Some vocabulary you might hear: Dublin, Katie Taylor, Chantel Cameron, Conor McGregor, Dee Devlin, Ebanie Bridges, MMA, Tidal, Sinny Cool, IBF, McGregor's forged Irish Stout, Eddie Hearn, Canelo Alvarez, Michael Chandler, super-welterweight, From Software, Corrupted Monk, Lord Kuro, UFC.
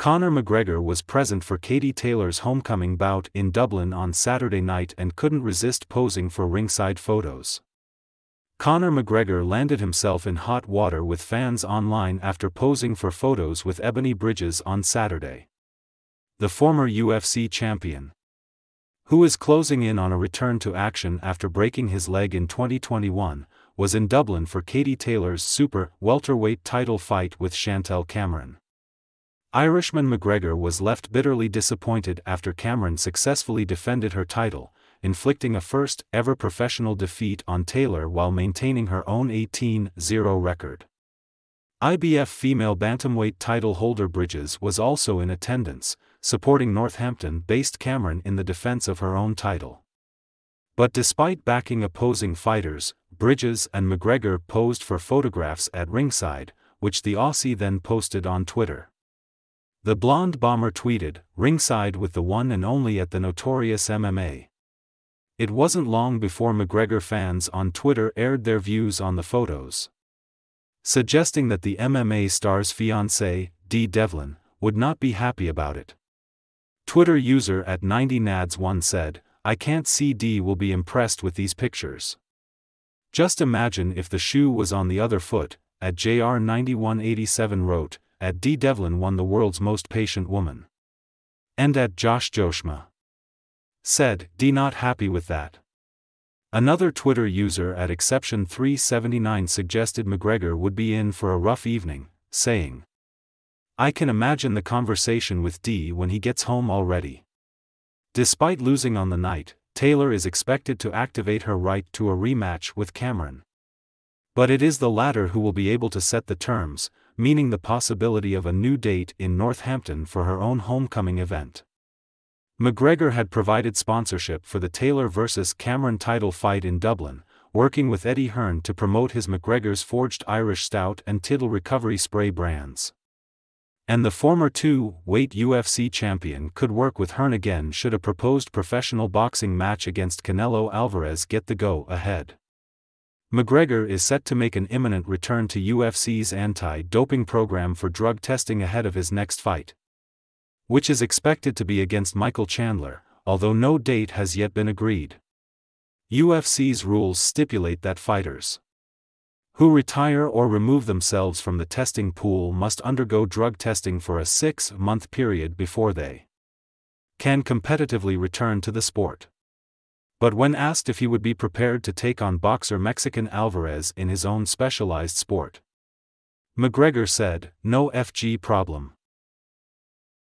Conor McGregor was present for Katie Taylor's homecoming bout in Dublin on Saturday night and couldn't resist posing for ringside photos. Conor McGregor landed himself in hot water with fans online after posing for photos with Ebanie Bridges on Saturday. The former UFC champion, who is closing in on a return to action after breaking his leg in 2021, was in Dublin for Katie Taylor's super welterweight title fight with Chantel Cameron. Irishman McGregor was left bitterly disappointed after Cameron successfully defended her title, inflicting a first-ever professional defeat on Taylor while maintaining her own 18-0 record. IBF female bantamweight title holder Bridges was also in attendance, supporting Northampton-based Cameron in the defense of her own title. But despite backing opposing fighters, Bridges and McGregor posed for photographs at ringside, which the Aussie then posted on Twitter. The blonde bomber tweeted, "Ringside with the one and only at the notorious MMA." It wasn't long before McGregor fans on Twitter aired their views on the photos, suggesting that the MMA star's fiancée, Dee Devlin, would not be happy about it. Twitter user @90nads1 said, "I can't see Dee will be impressed with these pictures. Just imagine if the shoe was on the other foot," @JR9187 wrote, @Dee Devlin won the world's most patient woman. And @JoshJoshma said, "Dee not happy with that." Another Twitter user @Exception379 suggested McGregor would be in for a rough evening, saying, "I can imagine the conversation with Dee when he gets home already." Despite losing on the night, Taylor is expected to activate her right to a rematch with Cameron. But it is the latter who will be able to set the terms, meaning the possibility of a new date in Northampton for her own homecoming event. McGregor had provided sponsorship for the Taylor vs. Cameron title fight in Dublin, working with Eddie Hearn to promote his McGregor's Forged Irish Stout and Tidal recovery spray brands. And the former two-weight UFC champion could work with Hearn again should a proposed professional boxing match against Canelo Alvarez get the go-ahead. McGregor is set to make an imminent return to UFC's anti-doping program for drug testing ahead of his next fight, which is expected to be against Michael Chandler, although no date has yet been agreed. UFC's rules stipulate that fighters who retire or remove themselves from the testing pool must undergo drug testing for a 6-month period before they can competitively return to the sport. But when asked if he would be prepared to take on boxer Mexican Alvarez in his own specialized sport, McGregor said, "No FG problem.